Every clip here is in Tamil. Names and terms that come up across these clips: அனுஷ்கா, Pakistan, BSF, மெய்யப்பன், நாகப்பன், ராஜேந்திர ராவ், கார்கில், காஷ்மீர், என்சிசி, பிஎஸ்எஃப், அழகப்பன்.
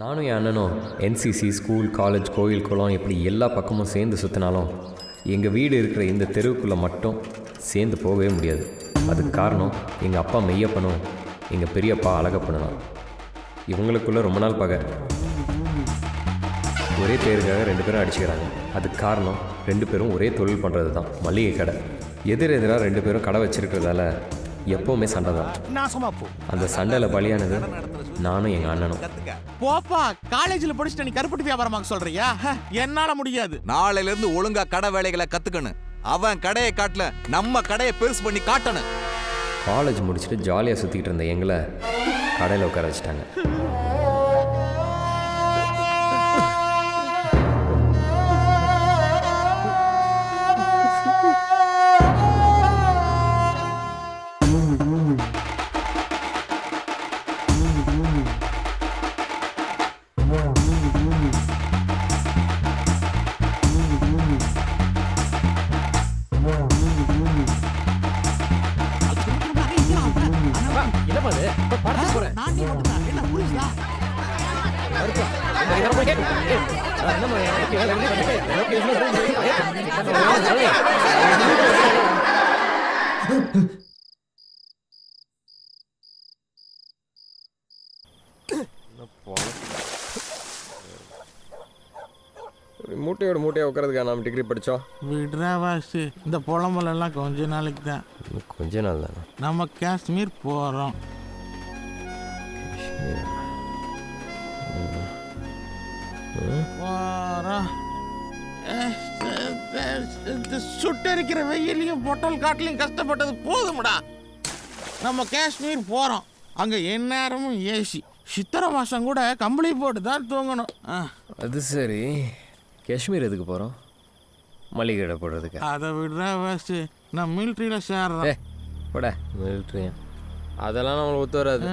நானும் என் அண்ணனும் என்சிசி ஸ்கூல் காலேஜ் கோயில் குளம் இப்படி எல்லா பக்கமும் சேர்ந்து சுற்றினாலும் எங்கள் வீடு இருக்கிற இந்த தெருவுக்குள்ளே மட்டும் சேர்ந்து போகவே முடியாது. அதுக்கு காரணம் எங்கள் அப்பா மெய்யப்பனும் எங்கள் பெரியப்பா அழகப்பனும். இவங்களுக்குள்ளே ரொம்ப நாள் பகை, ஒரே பேருக்காக ரெண்டு பேரும் அடிச்சுக்கிறாங்க. அதுக்கு காரணம் ரெண்டு பேரும் ஒரே தொழில் பண்ணுறது தான், மளிகை கடை. எதிரெதிராக ரெண்டு பேரும் கடை வச்சுருக்கிறதால எப்போவுமே சண்டை தான். அந்த சண்டையில் பலியானது நானும் எங்கள் அண்ணனும். போப்பா, காலேஜில் படிச்சுட்டு நீ கருப்பட்டி வியாபாரமாக சொல்றியா? என்னால் முடியாது. நாளையிலேருந்து ஒழுங்காக கடை வேலைகளை கற்றுக்கணும். அவன் கடையை காட்டல, நம்ம கடையை பெருசு பண்ணி காட்டணும். காலேஜ் முடிச்சுட்டு ஜாலியாக சுற்றிக்கிட்டு இருந்த எங்களை கடையில் உட்கார வச்சுட்டாங்க. மூட்டையோட மூட்டையா உட்காரதுக்கா நாம் டிகிரி படித்தோம். விட்ரா வாசி, இந்த புலம்பலெல்லாம் கொஞ்ச நாளைக்கு தான். கொஞ்ச நாள் தானே நம்ம காஷ்மீர் போகிறோம். சுட்டரிக்கிற வெயிலையும் பொட்டல் காட்டிலையும் கஷ்டப்பட்டது போதும்டா. நம்ம காஷ்மீர் போகிறோம். அங்கே எந்நேரமும் ஏசி, சித்திரை மாதம் கூட கம்பளி போட்டு தான் தூங்கணும். அது சரி, காஷ்மீர் எதுக்கு போகிறோம்? மளிகை கடை போடுறதுக்கு. அதை விட வேஸ்ட்டு, நான் மிலிட்ரியில் சேர்றேன். போட மிலிட்ரியா, அதெல்லாம் நம்மளுக்கு ஒத்து வராது.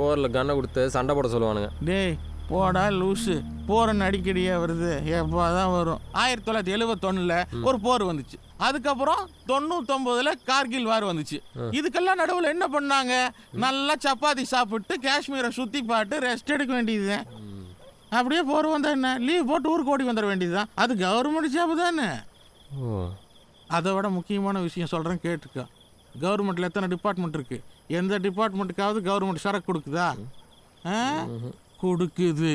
போரில் கண்ணை கொடுத்து சண்டை போட சொல்லுவானுங்க. டேய் போடா லூஸு, போர்ன்னு அடிக்கடியே வருது, எப்போ தான் வரும்? 1971 ஒரு போர் வந்துச்சு. அதுக்கப்புறம் 99 கார்கில் வார் வந்துச்சு. இதுக்கெல்லாம் நடுவில் என்ன பண்ணாங்க? நல்லா சப்பாத்தி சாப்பிட்டு காஷ்மீரை சுற்றி பாட்டு ரெஸ்ட் எடுக்க வேண்டியதுதான். அப்படியே போர் வந்தால் என்ன, லீவ் போட்டு ஊருக்கு ஓடி வந்துட வேண்டியதுதான். அது கவர்மெண்ட் ஜாப் தானே. அதை விட முக்கியமான விஷயம் சொல்கிறேன் கேட்டுக்கோ. கவர்மெண்ட்டில் எத்தனை டிபார்ட்மெண்ட் இருக்குது? எந்த டிபார்ட்மெண்ட்டுக்காவது கவர்மெண்ட் சரக்கு கொடுக்குதா? கொடுக்குது.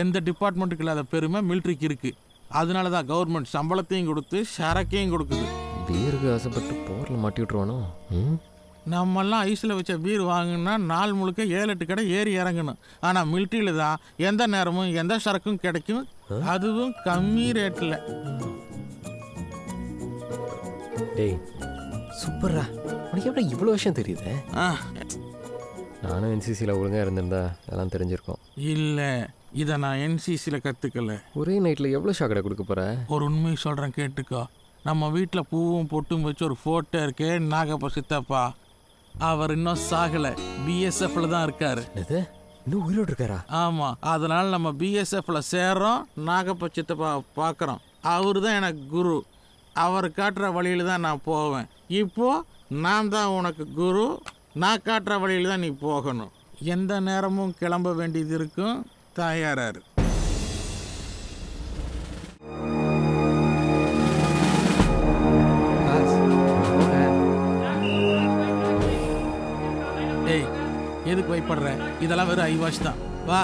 எந்த டிபார்ட்மெண்ட்டுக்கு இல்லாத பெருமை மிலிட்ரிக்கு இருக்குது. அதனால தான் கவர்மெண்ட் சம்பளத்தையும் கொடுத்து சரக்கையும் கொடுக்குது. பீருக்கு ஆசைப்பட்டு போரில் மாட்டி விட்ருவானோ? நம்மெல்லாம் ஐஸில் வச்ச பீர் வாங்கினா நாள் முழுக்க 7-8 கடை ஏறி இறங்கணும். ஆனால் மிலிட்ரியில் தான் எந்த நேரமும் எந்த சரக்கும் கிடைக்கும், அதுவும் கம்மி ரேட்டில். டேய் சூப்பர்ரா, உனக்கு எப்படி இவ்வளோ விஷயம் தெரியுது? நானும் என்சிசியில் ஒழுங்காக இருந்திருந்தா அதெல்லாம் தெரிஞ்சிருக்கோம். இல்லை, இதை நான் என்சிசியில் கற்றுக்கல. ஒரே நைட்டில் எவ்வளோ ஷாக்கடை கொடுக்க போகிற? ஒரு உண்மையை சொல்கிறேன் கேட்டுக்கோ. நம்ம வீட்டில் பூவும் பொட்டும் வச்சு ஒரு ஃபோட்டோ இருக்கே, நாகப்பா சித்தப்பா. அவர் இன்னும் சாகலை, பிஎஸ்எஃப்ல தான் இருக்காரு. இது இன்னும் உயிரோடு இருக்காரா? ஆமாம். அதனால் நம்ம பிஎஸ்எஃப்ல சேர்றோம், நாகப்பா சித்தப்பா பார்க்குறோம். அவரு தான் எனக்கு குரு. அவர் காட்டுற வழியில் தான் நான் போவேன். இப்போது நான் தான் உனக்கு குரு, நான் காட்டுற வழியில் தான் நீ போகணும். எந்த நேரமும் கிளம்ப வேண்டியது இருக்கும், தயாராரு. டேய் எதுக்கு பயப்படுற? இதெல்லாம் வெறும் ஐவாஷ் தான். வா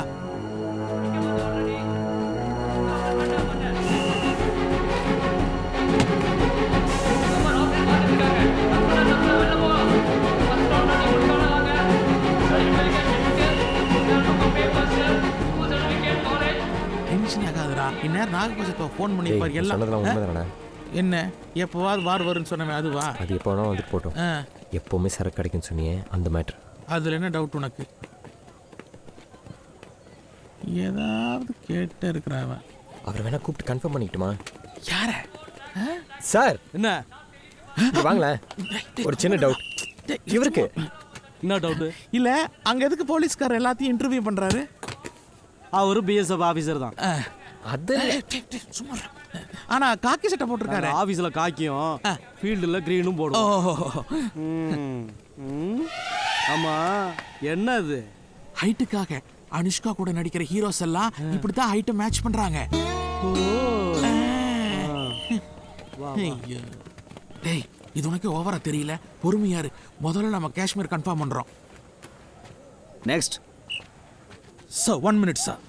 என்ன, எப்போவாது வார் வரும்னு சொன்னேன், அதுவா? அது எப்போ வேணா வந்து போட்டோம். எப்போவுமே சரக்கு கிடைக்கும்னு சொன்னியே, அந்த மேட்ரு. அதில் என்ன டவுட் உனக்கு? ஏதாவது கேட்டே இருக்கிற அவன். அவர் வேணா கூப்பிட்டு கன்ஃபார்ம் பண்ணிக்கிட்டுமா? யார சார்? என்ன வாங்களேன், ஒரு சின்ன டவுட் இவருக்கு. என்ன டவுட்டு? இல்லை, அங்கே எதுக்கு போலீஸ்கார் எல்லாத்தையும் இன்டர்வியூ பண்ணுறாரு? அவரு பிஎஸ்எஃப் ஆஃபீஸர் தான். அது சும்மா. ஆனால் காக்கி சட்டை போட்டிருக்காரு. ஆஃபீஸில் காக்கியும் ஃபீல்டில் க்ரீனும் போடும். ஆமாம், என்ன அது? ஹைட்டுக்காக அனுஷ்கா கூட நடிக்கிற ஹீரோஸ் எல்லாம் இப்படிதான் ஹைட்ட மேட்ச் பண்றாங்க. டேய், இது உனக்கு ஓவரா தெரியல? பொறுமையாரு, முதல்ல நம்ம காஷ்மீர் கன்ஃபார்ம் பண்றோம். Next sir, 1 minute sir.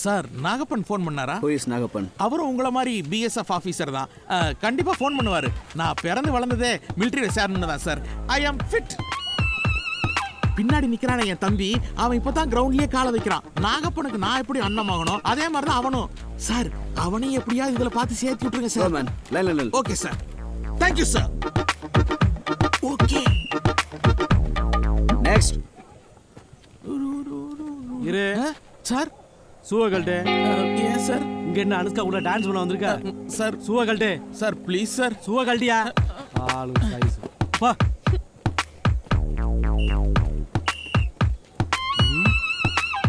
Sir, நாகப்பன் phone பண்ணாரா? போலீஸ் நாகப்பன். அவரும் உங்களை மாதிரி பிஎஸ்எஃப் ஆஃபீஸர் தான். கண்டிப்பாக ஃபோன் பண்ணுவார். நான் பிறந்து வளர்ந்ததே மிலிட்ரியில் சேரணுன்னு தான் சார். ஐ ஆம் ஃபிட். பின்னாடி நிற்கிறான என் தம்பி, அவன் இப்போ தான் கிரவுண்ட்லேயே காலை வைக்கிறான். நாகப்பனுக்கு நான் எப்படி அண்ணமாகணும், அதே மாதிரி தான் அவனும். சார், அவனையும் எப்படியாவது இதில் பார்த்து சேர்த்து விட்டுருங்க சார். மேன், இல்லை okay sir. Thank you sir. Okay, next. இரு சார், சுவகல்டே. ஏன் சார்? இங்க என்ன அனுஷ்கா கூட டான்ஸ் பண்ண வந்திருக்கா? சார் சுவகல்டே சார், ப்ளீஸ் சார். சுவகல்டியா ஆளு சைஸ் பா.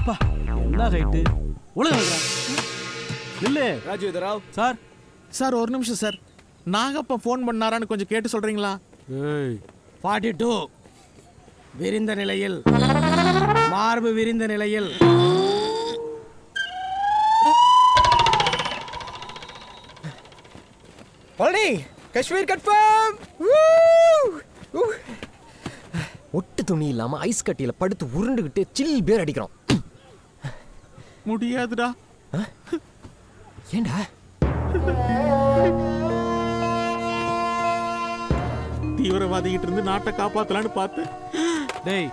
பா என்ன ஹைட் உலகங்களா? இல்ல ராஜேந்திர ராவ் சார். சார் ஒரு நிமிஷம் சார், நாகப்பா ஃபோன் பண்ணாரான்னு கொஞ்சம் கேட்டு சொல்றீங்களா? ஏய் 42 விரிந்த நிலையில், மார்பு விரிந்த நிலையில், காஷ்மீர் கன்ஃபார்ம். ஒட்டு துணி இல்லாம ஐஸ் கட்டியில படுத்து உருண்டுகிட்டு சில் பேர் அடிக்கிறோம். முடியாதுடா. ஏண்டா? தீவிரவாதிகிட்ட இருந்து நாட்டை காப்பாத்தலான்னு பார்த்து. டேய்,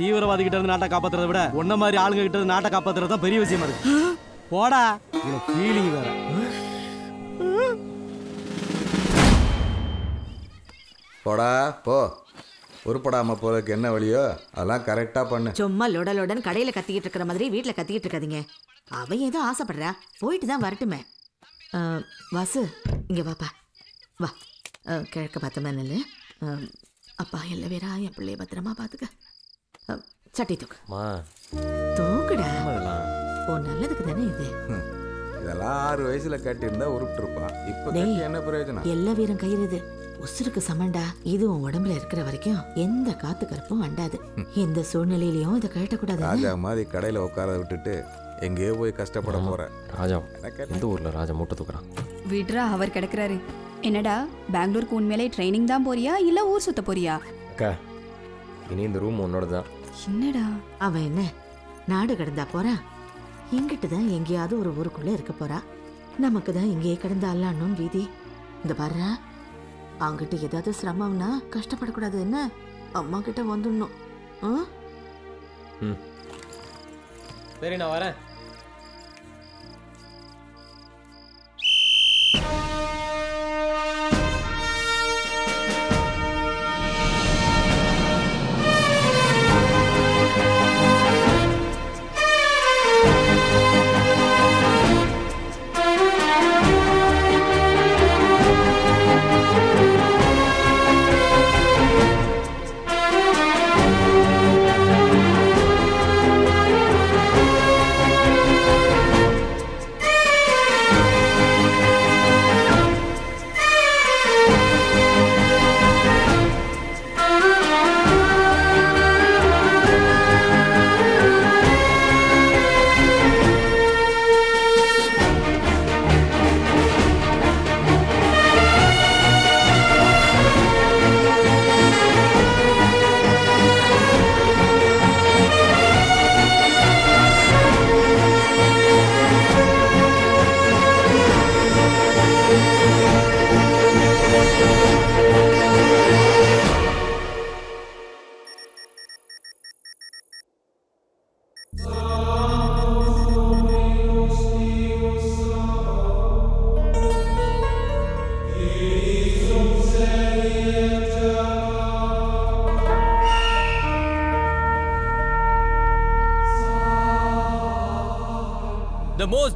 தீவிரவாதிகிட்ட இருந்து நாட்டை காப்பாத்துறத விட ஒன்ன மாதிரி ஆளுங்க கிட்ட இருந்து நாட்டை காப்பாத்துறது தான் பெரிய விஷயமா இருக்கு. போடா, எனக்கு ஃபீலிங் வேற. போடா போ, உருப்படாம போறதுக்கு என்ன வழியோ அதெல்லாம் கரெக்டா பண்ணு. சும்மா லொடலோடன்னு கடையில கத்திக்கிட்டு இருக்கிற மாதிரி வீட்டில் கத்திக்கிட்டு இருக்காதீங்க. அவன் ஏதோ ஆசைப்படுறா, போயிட்டு தான் வரட்டுமே. வாசு இங்கே வாப்பா, வா. கிழக்க பார்த்தமா நில்லு. அப்பா எல்லா வேறா என் பிள்ளைய பத்திரமா பார்த்துக்க. சட்டி தூக்கு, தூக்குடா. ஓ, நல்லதுக்கு தானே இது. இதெல்லாம் 6 வயசுல கட்டியிருந்தா உருப்பிட்டு இருப்பான். இப்போ என்ன பிரயோஜனம்? எல்லா வீரம் கயிறுது உசுருக்கு சமண்டா. இது உன் உடம்புல இருக்கிற வரைக்கும் எந்த காத்து கருப்பும் அண்டாது. எந்த சூழ்நிலையிலயும் இதை கேட்டக்கூடாது. ராஜா மாதிரி கடையில உட்கார விட்டுட்டு எங்கேயோ போய் கஷ்டப்பட போற. ராஜா எந்த ஊர்ல? ராஜா மூட்டை தூக்குறான். விட்ரா, அவர் கிடக்குறாரு. என்னடா பெங்களூருக்கு உண்மையிலே ட்ரைனிங் தான் போறியா இல்ல ஊர் சுத்த போறியா? அக்கா, இனி இந்த ரூம் உன்னோட தான். என்னடா அவன் என்ன நாடு கடந்தா போறா? எங்கிட்டுதான் எங்கேயாவது ஒரு ஊருக்குள்ள இருக்க போறா. நமக்கு தான் எங்கேயே கிடந்தாலும் வீதி. இந்த பாரு, அவங்கிட்ட ஏதாவது சிரமம்னா கஷ்டப்படக்கூடாது. என்ன அம்மா கிட்ட வந்துடணும். சரி, நான் வரேன்.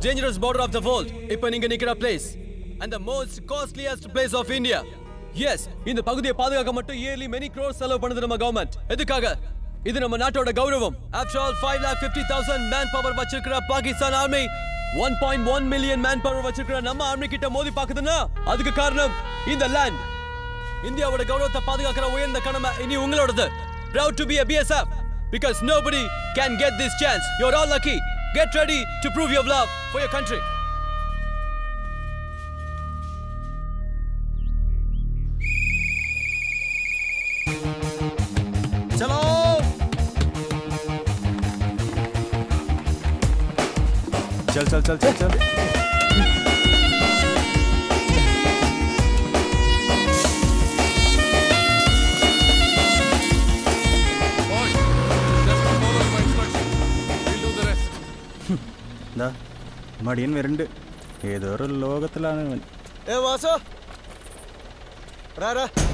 Dangerous border of the world, ipo ninga nikira place and the most costliest place of India. Yes, indha pagudiya paadugaka mattum yearly many crores selavu pannudhu nama government. Edukaga? Idhu nama naatoda gauravam. After all, 5,50,000 manpower vachirukra Pakistan army 1.1 million manpower வச்சிருக்கிற நம்ம ஆர்மி கிட்ட மோதி பாக்குதுன்னா அதுக்கு காரணம் இந்த லேண்ட். இந்தியாவோட கௌரவத்தை பாதுகாக்கிற உயர்ந்த கடமை இனி உங்களோடது. Proud to be a BSF because nobody can get this chance. You're all lucky. Get ready to prove your love for your country. चल चल चल चल चल மடியன் விரண்டு ஏதோ ஒரு லோகத்திலான